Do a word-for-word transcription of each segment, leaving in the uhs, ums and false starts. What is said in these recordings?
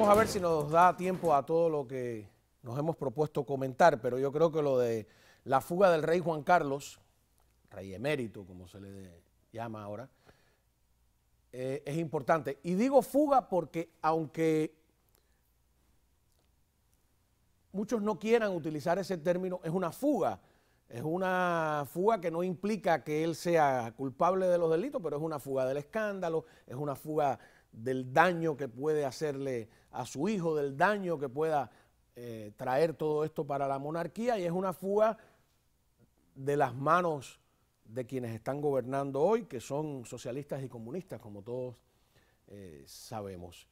Vamos a ver si nos da tiempo a todo lo que nos hemos propuesto comentar, pero yo creo que lo de la fuga del rey Juan Carlos, rey emérito como se le llama ahora, eh, es importante. Y digo fuga porque aunque muchos no quieran utilizar ese término, es una fuga. Es una fuga que no implica que él sea culpable de los delitos, pero es una fuga del escándalo, es una fuga del daño que puede hacerle a su hijo, del daño que pueda eh, traer todo esto para la monarquía, y es una fuga de las manos de quienes están gobernando hoy, que son socialistas y comunistas, como todos eh, sabemos.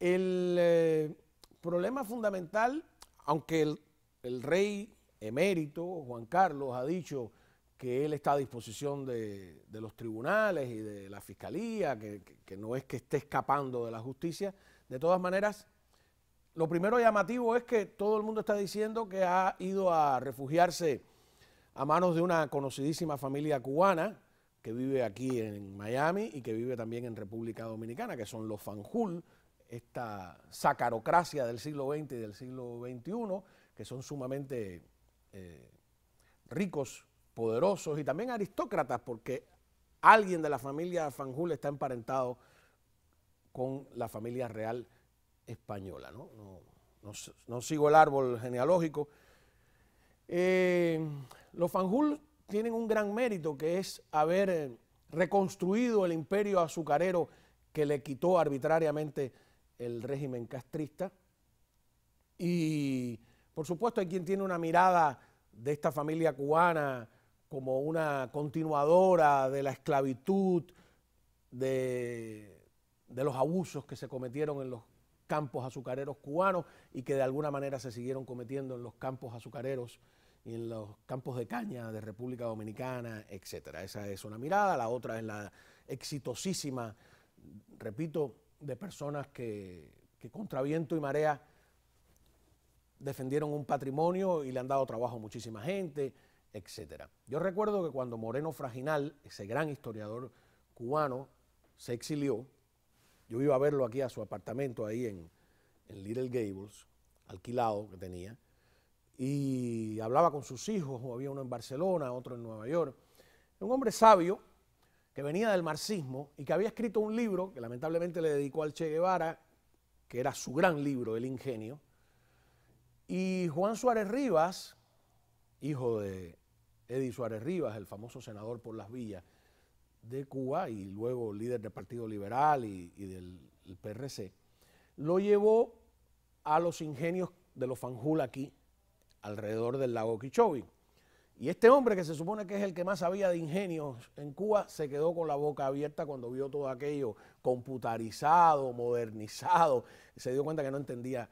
El eh, problema fundamental, aunque el, el rey emérito, Juan Carlos, ha dicho que él está a disposición de, de los tribunales y de la fiscalía, que, que, que no es que esté escapando de la justicia. De todas maneras, lo primero llamativo es que todo el mundo está diciendo que ha ido a refugiarse a manos de una conocidísima familia cubana que vive aquí en Miami y que vive también en República Dominicana, que son los Fanjul, esta sacarocracia del siglo veinte y del siglo veintiuno, que son sumamente Eh, ricos, poderosos y también aristócratas, porque alguien de la familia Fanjul está emparentado con la familia real española, ¿no? No, no, no sigo el árbol genealógico. Eh, los Fanjul tienen un gran mérito, que es haber reconstruido el imperio azucarero que le quitó arbitrariamente el régimen castrista. Y por supuesto hay quien tiene una mirada de esta familia cubana como una continuadora de la esclavitud, de, de los abusos que se cometieron en los campos azucareros cubanos y que de alguna manera se siguieron cometiendo en los campos azucareros y en los campos de caña de República Dominicana, etcétera. Esa es una mirada. La otra es la exitosísima, repito, de personas que, que contra viento y marea defendieron un patrimonio y le han dado trabajo a muchísima gente, etcétera. Yo recuerdo que cuando Moreno Fragial, ese gran historiador cubano, se exilió, yo iba a verlo aquí a su apartamento ahí en, en Little Gables, alquilado que tenía, y hablaba con sus hijos, había uno en Barcelona, otro en Nueva York. Un hombre sabio que venía del marxismo y que había escrito un libro que lamentablemente le dedicó al Che Guevara, que era su gran libro, El Ingenio. Y Juan Suárez Rivas, hijo de Eddie Suárez Rivas, el famoso senador por Las Villas de Cuba y luego líder del Partido Liberal y, y del P R C, lo llevó a los ingenios de los Fanjul aquí, alrededor del lago Okeechobee. Y este hombre, que se supone que es el que más sabía de ingenios en Cuba, se quedó con la boca abierta cuando vio todo aquello computarizado, modernizado, y se dio cuenta que no entendía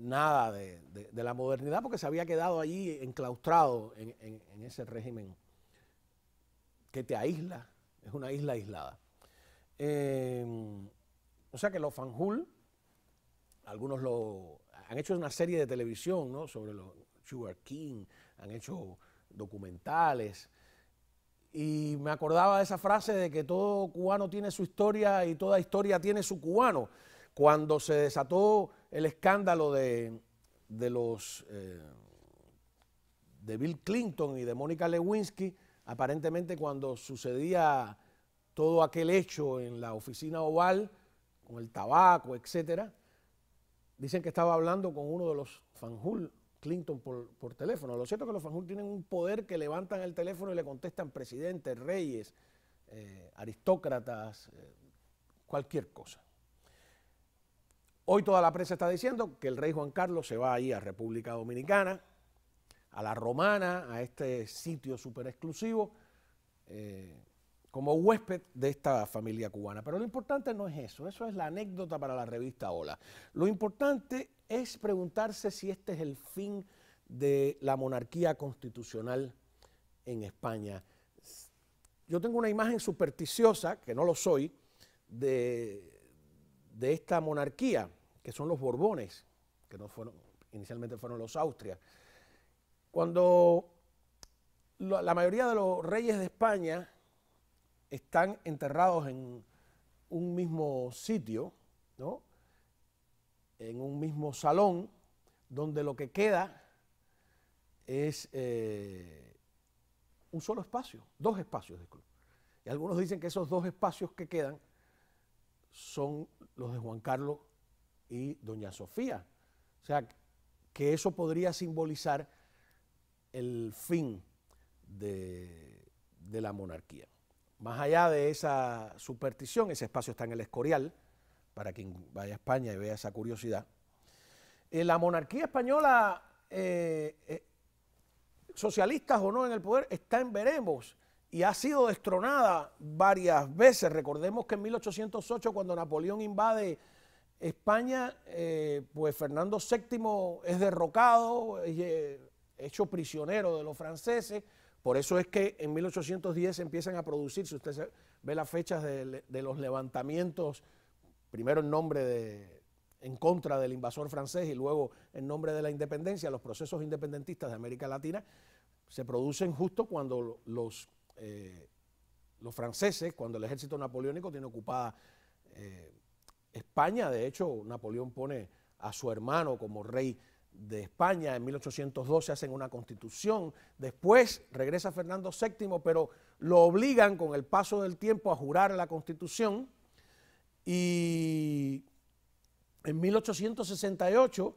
nada de, de, de la modernidad, porque se había quedado allí enclaustrado en, en, en ese régimen que te aísla, es una isla aislada. Eh, o sea que los Fanjul, algunos lo han hecho una serie de televisión, ¿no?, sobre los Sugar King, han hecho documentales, y me acordaba de esa frase de que todo cubano tiene su historia y toda historia tiene su cubano. Cuando se desató el escándalo de, de los eh, de Bill Clinton y de Mónica Lewinsky, aparentemente cuando sucedía todo aquel hecho en la oficina oval, con el tabaco, etcétera, dicen que estaba hablando con uno de los Fanjul, Clinton, por, por teléfono. Lo cierto es que los Fanjul tienen un poder que levantan el teléfono y le contestan presidentes, reyes, eh, aristócratas, eh, cualquier cosa. Hoy toda la prensa está diciendo que el rey Juan Carlos se va ahí a República Dominicana, a la Romana, a este sitio súper exclusivo, eh, como huésped de esta familia cubana. Pero lo importante no es eso, eso es la anécdota para la revista Hola. Lo importante es preguntarse si este es el fin de la monarquía constitucional en España. Yo tengo una imagen supersticiosa, que no lo soy, de, de esta monarquía, que son los Borbones, que no fueron, inicialmente fueron los Austrias. Cuando lo, la mayoría de los reyes de España están enterrados en un mismo sitio, ¿no?, en un mismo salón, donde lo que queda es eh, un solo espacio, dos espacios del club. Y algunos dicen que esos dos espacios que quedan son los de Juan Carlos y Doña Sofía. O sea, que eso podría simbolizar el fin de, de la monarquía. Más allá de esa superstición, ese espacio está en el Escorial, para quien vaya a España y vea esa curiosidad. Eh, la monarquía española, eh, eh, socialistas o no en el poder, está en veremos y ha sido destronada varias veces. Recordemos que en mil ochocientos ocho, cuando Napoleón invade España, eh, pues Fernando séptimo es derrocado, es eh, hecho prisionero de los franceses. Por eso es que en mil ochocientos diez empiezan a producir, si usted ve las fechas de, de los levantamientos, primero en nombre de, en contra del invasor francés y luego en nombre de la independencia, los procesos independentistas de América Latina se producen justo cuando los, eh, los franceses, cuando el ejército napoleónico tiene ocupada eh, España. De hecho, Napoleón pone a su hermano como rey de España. En mil ochocientos doce hacen una constitución, después regresa Fernando séptimo, pero lo obligan con el paso del tiempo a jurar la constitución, y en mil ochocientos sesenta y ocho,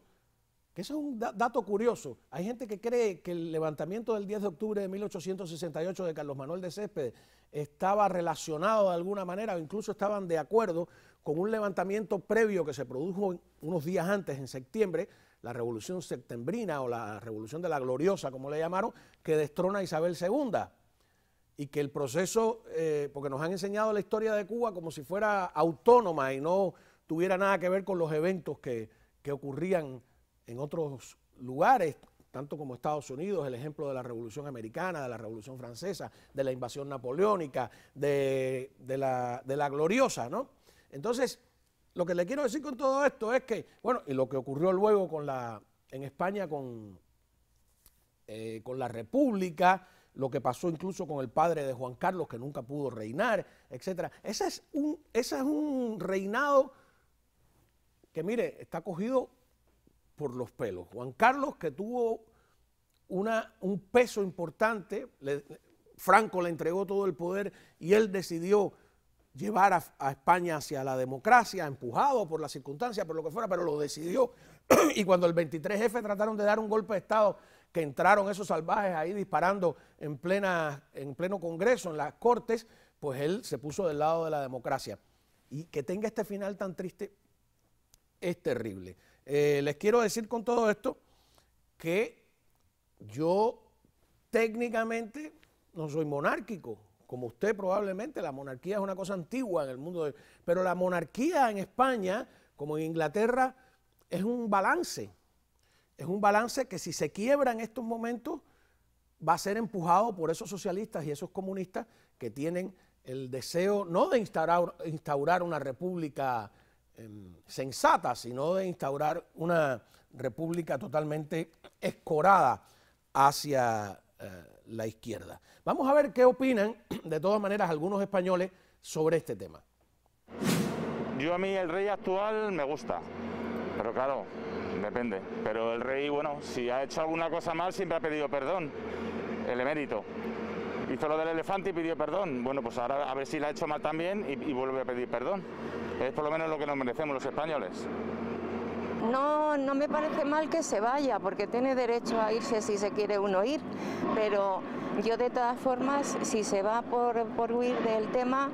que ese es un da- dato curioso, hay gente que cree que el levantamiento del diez de octubre de mil ochocientos sesenta y ocho de Carlos Manuel de Céspedes estaba relacionado de alguna manera, o incluso estaban de acuerdo con un levantamiento previo que se produjo unos días antes, en septiembre, la revolución septembrina o la revolución de la gloriosa, como le llamaron, que destrona a Isabel segunda, y que el proceso, eh, porque nos han enseñado la historia de Cuba como si fuera autónoma y no tuviera nada que ver con los eventos que, que ocurrían en otros lugares, tanto como Estados Unidos, el ejemplo de la revolución americana, de la revolución francesa, de la invasión napoleónica, de, de, la, de la gloriosa, ¿no? Entonces, lo que le quiero decir con todo esto es que, bueno, y lo que ocurrió luego con la, en España con, eh, con la República, lo que pasó incluso con el padre de Juan Carlos, que nunca pudo reinar, etcétera. Ese es un, ese es un reinado que, mire, está cogido por los pelos. Juan Carlos, que tuvo una, un peso importante, le, Franco le entregó todo el poder y él decidió llevar a, a España hacia la democracia, empujado por las circunstancias, por lo que fuera, pero lo decidió. Y cuando el veintitrés efe trataron de dar un golpe de Estado, que entraron esos salvajes ahí disparando en, plena, en pleno Congreso, en las Cortes, pues él se puso del lado de la democracia. Y que tenga este final tan triste es terrible. Eh, les quiero decir con todo esto que yo técnicamente no soy monárquico, como usted probablemente. La monarquía es una cosa antigua en el mundo de, pero la monarquía en España, como en Inglaterra, es un balance, es un balance que si se quiebra en estos momentos va a ser empujado por esos socialistas y esos comunistas que tienen el deseo no de instaurar, instaurar una república eh, sensata, sino de instaurar una república totalmente escorada hacia la izquierda. Vamos a ver qué opinan, de todas maneras, algunos españoles sobre este tema. Yo a mí el rey actual me gusta, pero claro, depende. Pero el rey, bueno, si ha hecho alguna cosa mal, siempre ha pedido perdón, el emérito. Hizo lo del elefante y pidió perdón. Bueno, pues ahora a ver si la ha hecho mal también y, y vuelve a pedir perdón. Es por lo menos lo que nos merecemos los españoles. No, no me parece mal que se vaya, porque tiene derecho a irse si se quiere uno ir, pero yo de todas formas, si se va por, por huir del tema,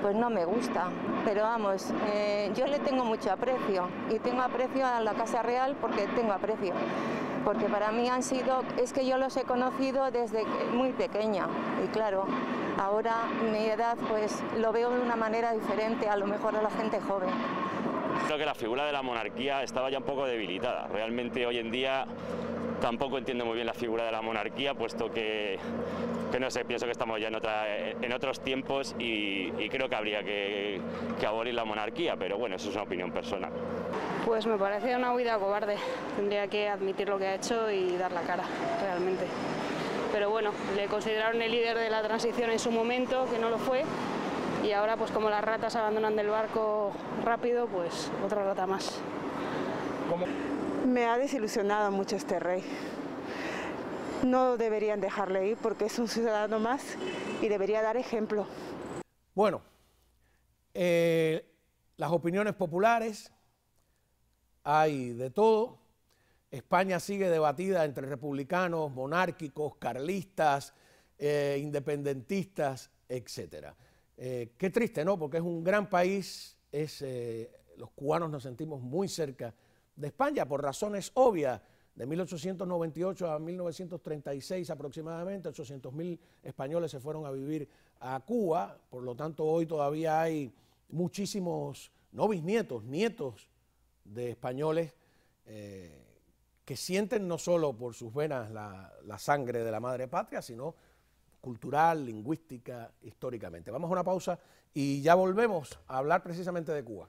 pues no me gusta. Pero vamos, eh, yo le tengo mucho aprecio, y tengo aprecio a la Casa Real porque tengo aprecio, porque para mí han sido, es que yo los he conocido desde muy pequeña, y claro, ahora mi edad pues lo veo de una manera diferente a lo mejor a la gente joven. Creo que la figura de la monarquía estaba ya un poco debilitada. Realmente hoy en día tampoco entiendo muy bien la figura de la monarquía, puesto que, que no sé, pienso que estamos ya en, otra, en otros tiempos y, y creo que habría que, que abolir la monarquía, pero bueno, eso es una opinión personal. Pues me parece una huida cobarde. Tendría que admitir lo que ha hecho y dar la cara, realmente. Pero bueno, le consideraron el líder de la transición en su momento, que no lo fue. Y ahora, pues como las ratas abandonan del barco rápido, pues otra rata más. ¿Cómo? Me ha desilusionado mucho este rey. No deberían dejarle ir porque es un ciudadano más y debería dar ejemplo. Bueno, eh, las opiniones populares, hay de todo. España sigue debatida entre republicanos, monárquicos, carlistas, eh, independentistas, etcétera. Eh, qué triste, ¿no? Porque es un gran país, es, eh, los cubanos nos sentimos muy cerca de España por razones obvias. De mil ochocientos noventa y ocho a mil novecientos treinta y seis aproximadamente, ochocientos mil españoles se fueron a vivir a Cuba, por lo tanto hoy todavía hay muchísimos, no bisnietos, nietos de españoles eh, que sienten no solo por sus venas la, la sangre de la madre patria, sino cultural, lingüística, históricamente. Vamos a una pausa y ya volvemos a hablar precisamente de Cuba.